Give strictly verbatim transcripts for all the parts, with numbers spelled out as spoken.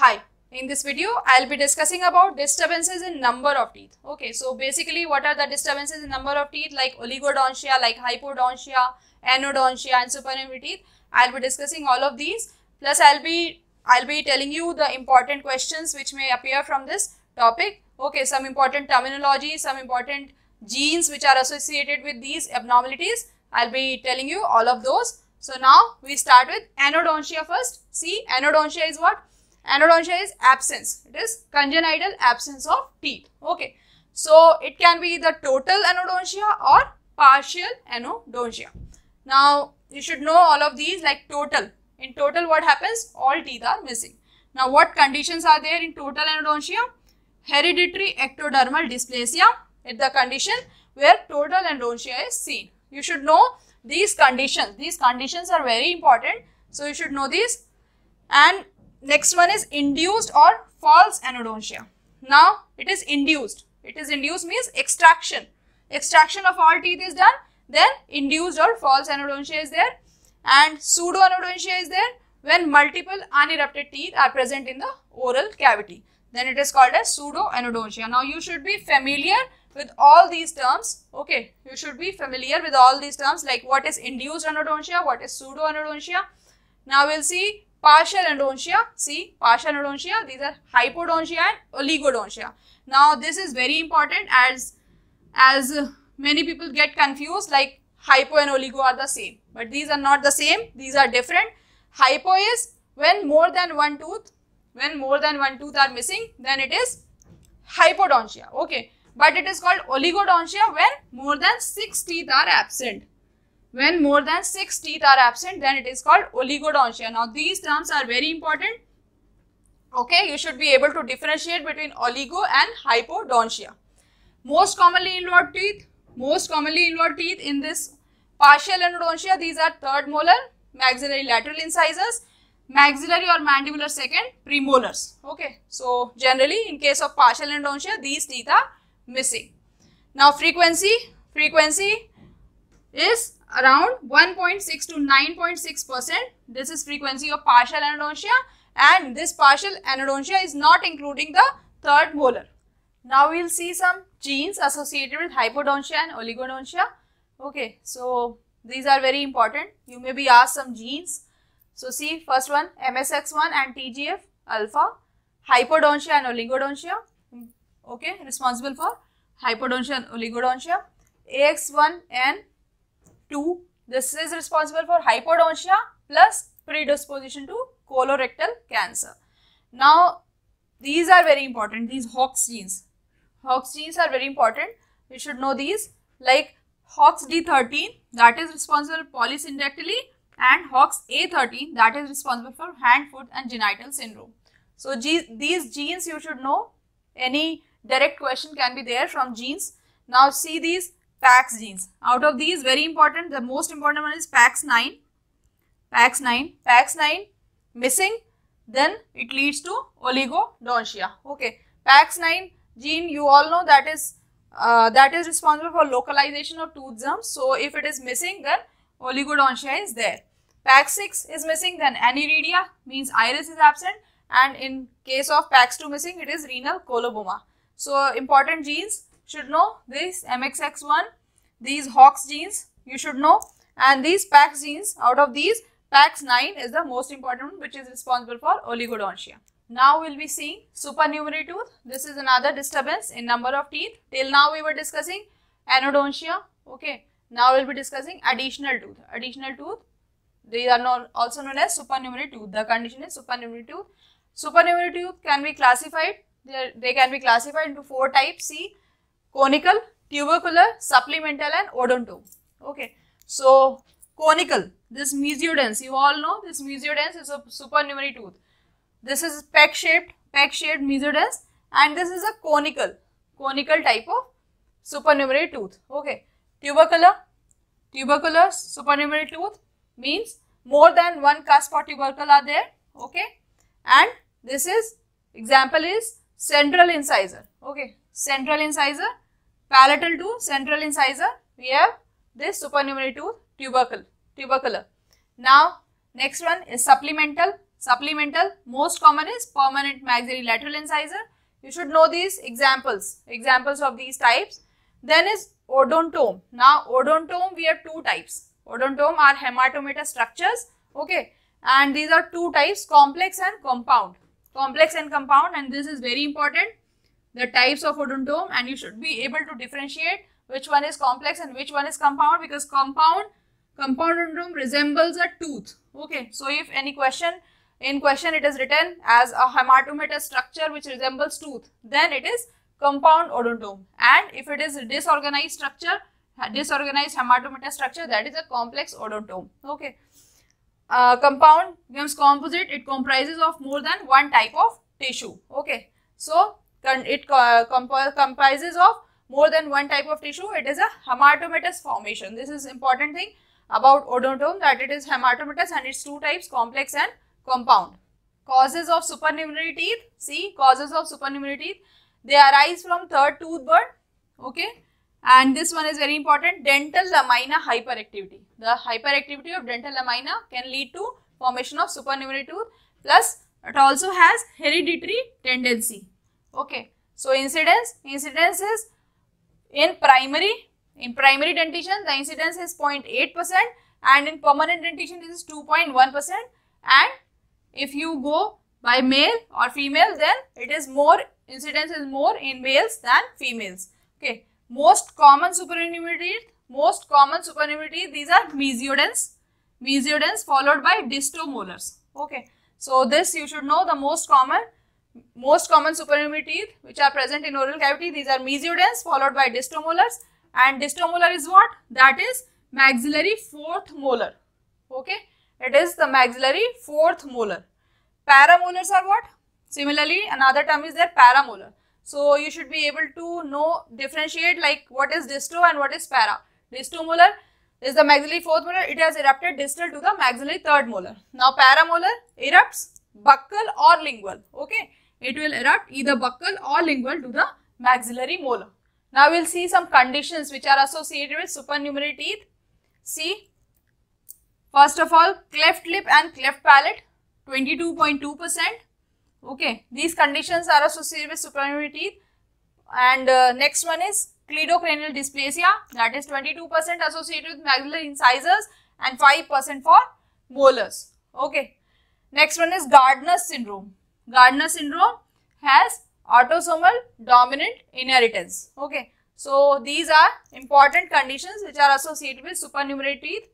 Hi, in this video I'll be discussing about disturbances in number of teeth. Okay, so basically what are the disturbances in number of teeth, like oligodontia, like hypodontia, anodontia and supernumerary teeth. I'll be discussing all of these, plus I'll be I'll be telling you the important questions which may appear from this topic. Okay, some important terminology, some important genes which are associated with these abnormalities. I'll be telling you all of those. So now we start with anodontia first. See, anodontia is what? Anodontia is absence. It is congenital absence of teeth. Okay. So it can be the total anodontia or partial anodontia. Now you should know all of these, like total. In total what happens? All teeth are missing. Now what conditions are there in total anodontia? Hereditary ectodermal dysplasia is the condition where total anodontia is seen. You should know these conditions. These conditions are very important. So you should know these. And next one is induced or false anodontia. Now it is induced. It is induced means extraction. Extraction of all teeth is done. Then induced or false anodontia is there. And pseudo anodontia is there when multiple unerupted teeth are present in the oral cavity. Then it is called as pseudo anodontia. Now you should be familiar with all these terms. Okay, you should be familiar with all these terms, like what is induced anodontia, what is pseudo anodontia. Now we'll see partial anodontia. See, partial anodontia, these are hypodontia and oligodontia. Now this is very important, as as many people get confused, like hypo and oligo are the same, but these are not the same. These are different. Hypo is when more than one tooth, when more than one tooth are missing, then it is hypodontia. Okay. But it is called oligodontia when more than six teeth are absent. When more than six teeth are absent, then it is called oligodontia. Now these terms are very important. Okay, you should be able to differentiate between oligo and hypodontia. Most commonly involved teeth, most commonly involved teeth in this partial anodontia, these are third molar, maxillary lateral incisors, maxillary or mandibular second, premolars. Okay, so generally in case of partial anodontia, these teeth are missing. Now frequency, frequency is around one point six to nine point six percent. This is frequency of partial anodontia, and this partial anodontia is not including the third molar. Now we'll see some genes associated with hypodontia and oligodontia. Okay, so these are very important. You may be asked some genes. So see, first one, M S X one and T G F alpha, hypodontia and oligodontia. Okay, responsible for hypodontia and oligodontia. A X one and two, this is responsible for hypodontia plus predisposition to colorectal cancer. Now, these are very important, these HOX genes. HOX genes are very important, you should know these, like HOX D thirteen, that is responsible for polysyndactyly, and HOX A thirteen, that is responsible for hand, foot and genital syndrome. So, these genes you should know. Any direct question can be there from genes. Now see these Pax genes. Out of these, very important, the most important one is Pax nine. Pax nine. Pax nine missing, then it leads to oligodontia. Okay. Pax nine gene, you all know, that is uh, that is responsible for localization of tooth germs. So if it is missing, then oligodontia is there. Pax six is missing, then aniridia means iris is absent, and in case of Pax two missing, it is renal coloboma. So important genes, should know this M S X one, these HOX genes you should know, and these Pax genes. Out of these, Pax nine is the most important one, which is responsible for oligodontia. Now we'll be seeing supernumerary tooth. This is another disturbance in number of teeth. Till now we were discussing anodontia. Okay, now we'll be discussing additional tooth. Additional tooth, they are known, also known as supernumerary tooth. The condition is supernumerary tooth. Supernumerary tooth can be classified, they, they can be classified into four types. See, conical, tubercular, supplemental and odontome. Okay, so conical, this mesiodens, you all know this mesiodens is a supernumerary tooth. This is peg shaped, peg shaped mesiodens, and this is a conical, conical type of supernumerary tooth. Okay, tubercular, tubercular supernumerary tooth means more than one cusp or tubercle are there. Okay, and this is, example is central incisor. Okay, central incisor, palatal to central incisor, we have this supernumerary tooth, tubercle, tubercular. Now next one is supplemental. Supplemental, most common is permanent maxillary lateral incisor. You should know these examples, examples of these types. Then is odontome. Now, odontome, we have two types. Odontome are hamartomatous structures, okay. And these are two types, complex and compound. Complex and compound, and this is very important. The types of odontome, and you should be able to differentiate which one is complex and which one is compound, because compound, compound odontome resembles a tooth, okay. So, if any question, in question it is written as a hamartomatous structure which resembles tooth, then it is compound odontome. And if it is a disorganized structure, disorganized hamartomatous structure, that is a complex odontome, okay. Uh, compound becomes composite, it comprises of more than one type of tissue, okay. So, it uh, comp comprises of more than one type of tissue, it is a hamartomatous formation. This is important thing about odontome, that it is hamartomatous and its two types, complex and compound. Causes of supernumerary teeth, see causes of supernumerary teeth, they arise from third tooth bud, okay. And this one is very important, dental lamina hyperactivity. The hyperactivity of dental lamina can lead to formation of supernumerary tooth, plus it also has hereditary tendency, okay. So, incidence, incidence is in primary, in primary dentition the incidence is zero point eight percent and in permanent dentition this is two point one percent, and if you go by male or female then it is more, incidence is more in males than females, okay. Most common supernumerary teeth, most common supernumerary teeth, these are mesiodens, mesiodens followed by distomolars, okay. So, this you should know, the most common, most common supernumerary teeth which are present in oral cavity, these are mesiodens followed by distomolars, and distomolar is what? That is maxillary fourth molar, okay. It is the maxillary fourth molar. Paramolars are what? Similarly, another term is there, paramolar. So, you should be able to know, differentiate like what is disto and what is para. Distomolar is the maxillary fourth molar, it has erupted distal to the maxillary third molar. Now, paramolar erupts buccal or lingual, okay. It will erupt either buccal or lingual to the maxillary molar. Now, we will see some conditions which are associated with supernumerary teeth. See, first of all, cleft lip and cleft palate, twenty-two point two percent. Okay, these conditions are associated with supernumerary teeth. And uh, next one is cleidocranial dysplasia, that is twenty-two percent associated with maxillary incisors and five percent for molars. Okay, next one is Gardner's syndrome. Gardner's syndrome has autosomal dominant inheritance. Okay, so these are important conditions which are associated with supernumerary teeth.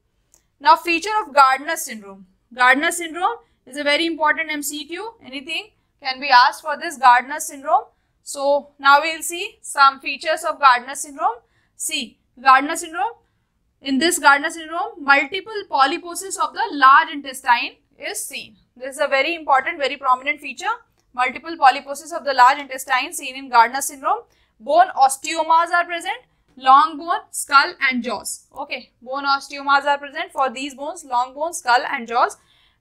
Now, feature of Gardner's syndrome. Gardner's syndrome is a very important M C Q. Anything can be asked for this Gardner's syndrome. So, now we will see some features of Gardner's syndrome. See, Gardner's syndrome. In this Gardner's syndrome, multiple polyposis of the large intestine is seen. This is a very important, very prominent feature. Multiple polyposis of the large intestine seen in Gardner's syndrome. Bone osteomas are present. Long bone, skull and jaws. Okay, bone osteomas are present for these bones, long bone, skull and jaws.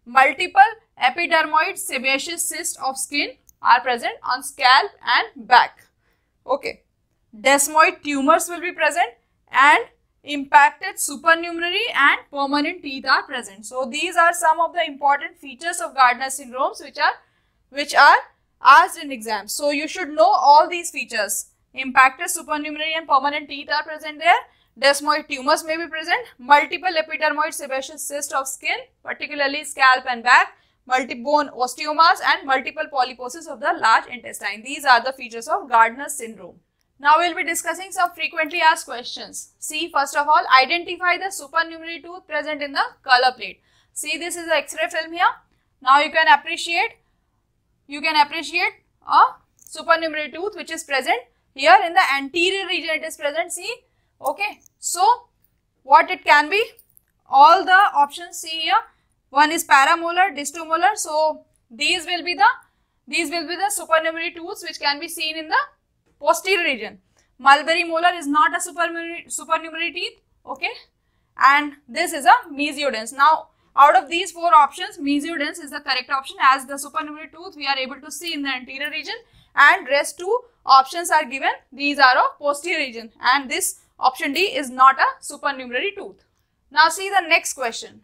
Multiple epidermoid sebaceous cysts of skin are present on scalp and back. Okay, desmoid tumors will be present, and impacted supernumerary and permanent teeth are present. So, these are some of the important features of Gardner's syndromes which are, which are asked in exams. So, you should know all these features. Impacted supernumerary and permanent teeth are present there. Desmoid tumors may be present. Multiple epidermoid sebaceous cysts of skin, particularly scalp and back. Multi-bone osteomas and multiple polyposis of the large intestine. These are the features of Gardner's syndrome. Now, we will be discussing some frequently asked questions. See, first of all, identify the supernumerary tooth present in the color plate. See, this is the X-ray film here. Now, you can appreciate, you can appreciate a supernumerary tooth which is present here in the anterior region. It is present, see, okay. So, what it can be? All the options, see here, one is paramolar, distomolar. So, these will be the, these will be the supernumerary tooths which can be seen in the posterior region. Mulberry molar is not a supernumerary, supernumerary teeth, okay. And this is a mesiodens. Now, out of these four options, mesiodens is the correct option as the supernumerary tooth we are able to see in the anterior region, and rest two options are given, these are of posterior region, and this option D is not a supernumerary tooth. Now, see the next question.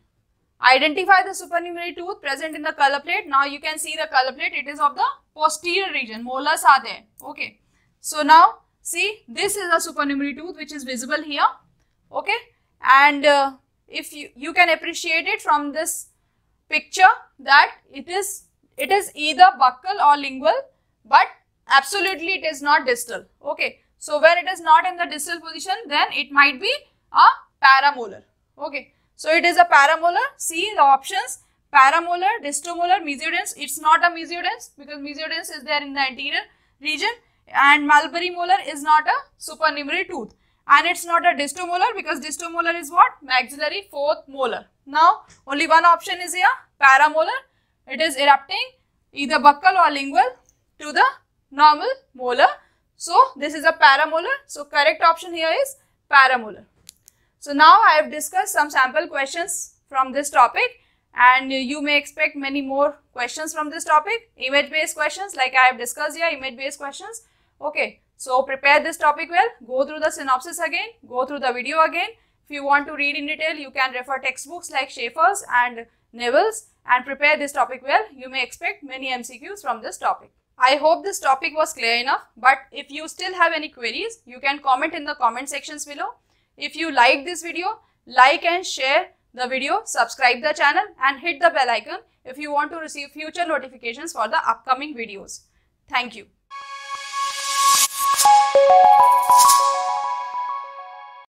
Identify the supernumerary tooth present in the color plate. Now you can see the color plate. It is of the posterior region. Molars are there. Okay. So now see, this is a supernumerary tooth which is visible here. Okay. And uh, if you, you can appreciate it from this picture that it is, it is either buccal or lingual, but absolutely it is not distal. Okay. So when it is not in the distal position, then it might be a paramolar. Okay. So it is a paramolar. See the options: paramolar, distomolars, mesiodens. It's not a mesiodens because mesiodens is there in the anterior region, and mulberry molar is not a supernumerary tooth, and it's not a distomolar because distomolar is what? Maxillary fourth molar. Now only one option is here: paramolar. It is erupting either buccal or lingual to the normal molar. So this is a paramolar. So correct option here is paramolar. So now I have discussed some sample questions from this topic, and you may expect many more questions from this topic. Image based questions, like I have discussed here, image based questions. Okay, so prepare this topic well, go through the synopsis again, go through the video again. If you want to read in detail, you can refer textbooks like Shafer's and Neville's, and prepare this topic well. You may expect many M C Qs from this topic. I hope this topic was clear enough, but if you still have any queries, you can comment in the comment sections below. If you like this video, like and share the video, subscribe the channel and hit the bell icon if you want to receive future notifications for the upcoming videos. Thank you.